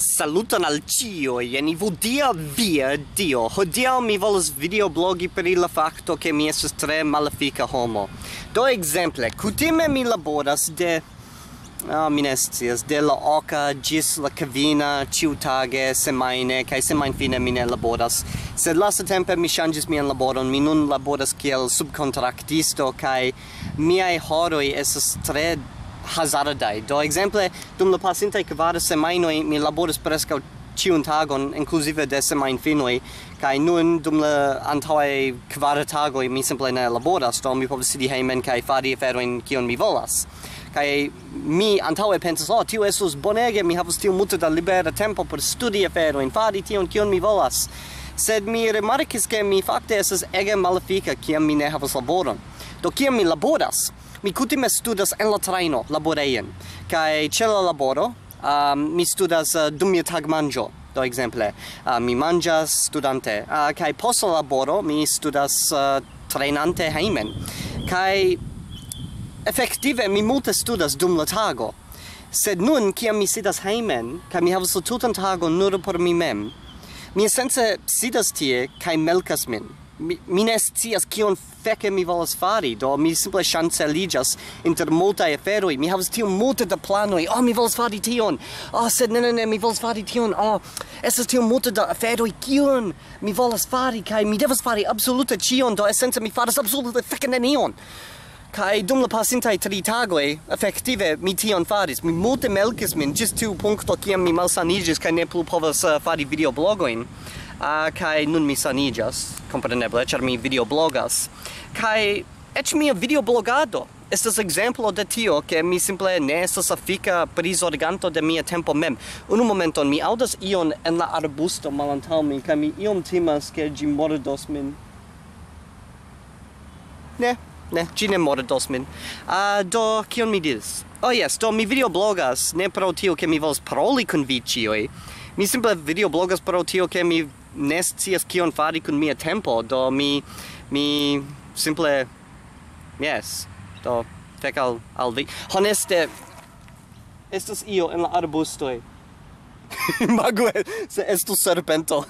Salutano al CIO e ne via Dio. Odio mi volos videoblogi per il fatto che mi estes tre malefica homo. Do exemple, cutime mi laboras de... mi ne scias, de la oca gis la cavina, ciutage, semaine, cae semainfine mi ne laboras. Sed lasta tempe mi changis mian laboron, mi nun laboras kiel subcontractisto, cae miai horoi estes tre hazardai. Do exemple, dum la pasintai kvar semainoi mi laboris prescau ciun tagon, inclusive de semainfinoi, cae nun dum la antaue kvar tagoi mi simple ne laboras, do mi povas sidi hejmen cae fari aferoin kion mi volas. Cae mi antaue pensas, oh, tio esus bonege, mi havas tiu multe da libera tempo per studi aferoin, fari tion kion mi volas. Sed mi remarcis che mi fakte esas ege malefica kiam mi ne havas laboron. Do kiam mi laboras? Mi kutime studas en la traino laboreien, cae ce la laboro mi studas dum mia tagmanĝo. Do exemple, mi manĝas studante, cae post la laboro mi studas trainante hejmen, cae effektive mi multe studas dum la tago. Sed nun kiam mi sidas hejmen, cae mi havas la tutan tagon nur por mi mem, mi esence sidas tie cae melkas min. Mi ne scias kion feke mi volas fari, do mi simple chanceligas inter multaj aferoj. Mi havas tiom multe da planoj, oh, mi volas fari tion, oh, sed ne, mi volas fari tion, oh, estas tiom multe da aferoj kion mi volas fari, kaj mi devas fari absolute ĉion, do esence mi faras absolute feke nenion. Kai dum la pasintaj tri tagoj, efektive mi tion faris, mi multe melkis min ĝis tiu punkto kiam mi malsaniĝis kaj ne plu povas fari videoblogojn. Kai nun mi sanigas, compreneble, char mi videoblogas. Kai ec mia videoblogado estas exemplo de tio che mi simple ne estas afika prizorganto de mia tempo mem. Unu momenton mi audas ion en la arbusto malantaŭ mi, kai mi iom timas ke ĝi mordos min. Ne, ĝi ne mordos min. Do kion mi diris? Oh yes, do mi videoblogas ne pro tio che mi volas paroli kun vi ĉiuj. Mi simple videoblogas pro tio che mi ne scias kion fari kun mia tempo, do mi simple, yes, do fek al vi. Honeste, estus io en la arbustoj. Imagu se estus serpento,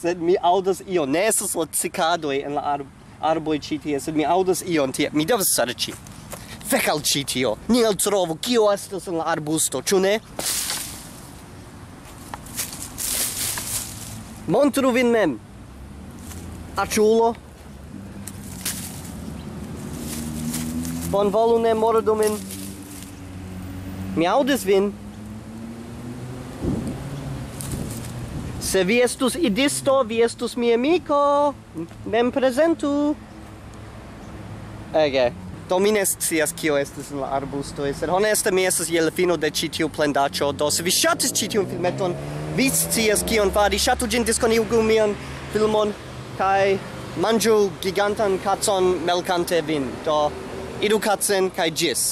sed mi aŭdas io, ne estas la cikadoj en la arboj ĉi tie, sed mi aŭdas ion tie, mi devas serĉi. Fek al ĉi tio, ni eltrovu kio estas en la arbusto, ĉu ne? Montru vin mem, aĉulo. Bonvolu ne mordu min. Mi aŭdis vin. Se vi estus idisto, vi estus mia amiko. Mem prezentu. Ege. Do mi ne scias kio estis en la arbustoj, sed honeste mi estas je la fino de ĉi tiu plendaĉo. Do se vi ŝatis ĉi tiun filmeton, vi scias kion fari, ŝatu ĝin, diskonigu mian filmon kaj manĝu gigantan kacon melkante vin. Do idu kacen kaj ĝis.